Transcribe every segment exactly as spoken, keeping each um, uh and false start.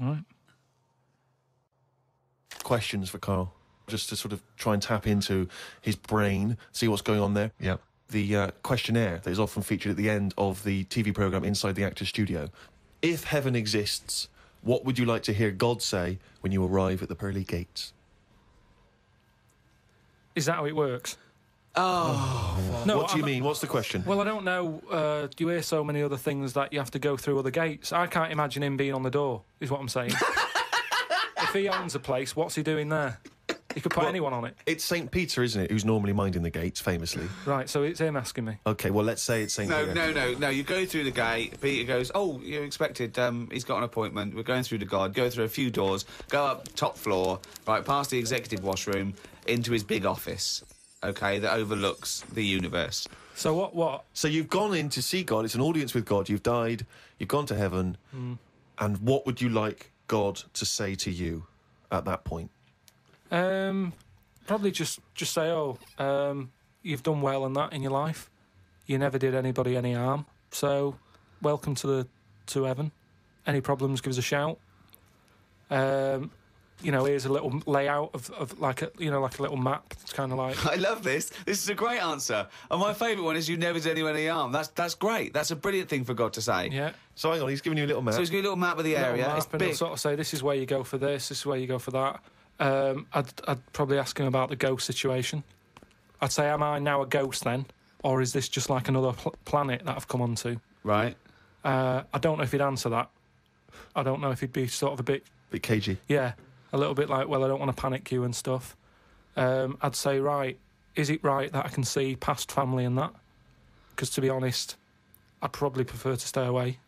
All right. Questions for Carl, just to sort of try and tap into his brain, see what's going on there. Yeah. The uh, questionnaire that is often featured at the end of the T V programme Inside the Actor's Studio. If heaven exists, what would you like to hear God say when you arrive at the pearly gates? Is that how it works? Oh, oh no, what do you I'm, mean? What's the question? Well, I don't know. Uh, do you hear so many other things that you have to go through other gates? I can't imagine him being on the door, is what I'm saying. If he owns a place, what's he doing there? He could put well, anyone on it. It's Saint Peter, isn't it, who's normally minding the gates, famously. Right, so it's him asking me. OK, well, let's say it's Saint No, Peter. No, no, no, you go through the gate, Peter goes, oh, you're expected, um, he's got an appointment, we're going through the guard, go through a few doors, go up top floor, right, past the executive washroom, into his big office, OK, that overlooks the universe. So what, what? So you've gone in to see God, it's an audience with God, you've died, you've gone to heaven, mm. and what would you like God to say to you at that point? Um, probably just, just say, oh, um, you've done well in that in your life. You never did anybody any harm. So, welcome to the to heaven. Any problems, give us a shout. Um, you know, here's a little layout of, of like a you know like a little map. It's kind of like I love this. This is a great answer. And my favourite one is you never did anyone any harm. That's that's great. That's a brilliant thing for God to say. Yeah. So hang on, he's giving you a little map. So he's giving you a little map of the area. Map, it's and big. He'll sort of say this is where you go for this. This is where you go for that. Um, I'd, I'd probably ask him about the ghost situation. I'd say, am I now a ghost then? Or is this just like another pl planet that I've come onto? Right. Uh, I don't know if he'd answer that. I don't know if he'd be sort of a bit... A bit cagey. Yeah. A little bit like, well, I don't want to panic you and stuff. Um, I'd say, right, is it right that I can see past family and that? Because to be honest, I'd probably prefer to stay away.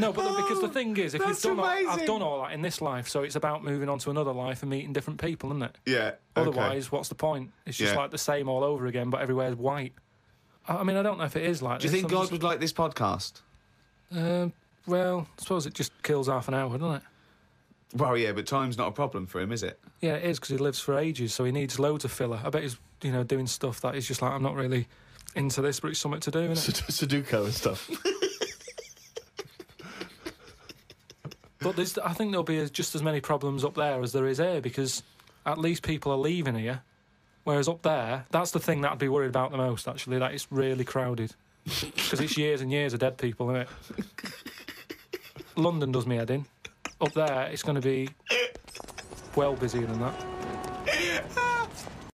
No, but oh, the, because the thing is, if you've done all, I've done all that in this life, so it's about moving on to another life and meeting different people, isn't it? Yeah. Otherwise, okay. What's the point? It's just yeah. like the same all over again, but everywhere's white. I, I mean, I don't know if it is like. Do this. you think I'm God just... would like this podcast? Uh, well, I suppose it just kills half an hour, doesn't it? Well, yeah, but time's not a problem for him, is it? Yeah, it is because he lives for ages, so he needs loads of filler. I bet he's, you know, doing stuff that he's just like, I'm not really into this, but it's something to do, isn't it? Sudoku and stuff. But there's, I think there'll be just as many problems up there as there is here, because at least people are leaving here, whereas up there, that's the thing that I'd be worried about the most, actually, that it's really crowded. Because it's years and years of dead people, isn't it? London does me head in. Up there, it's going to be well busier than that.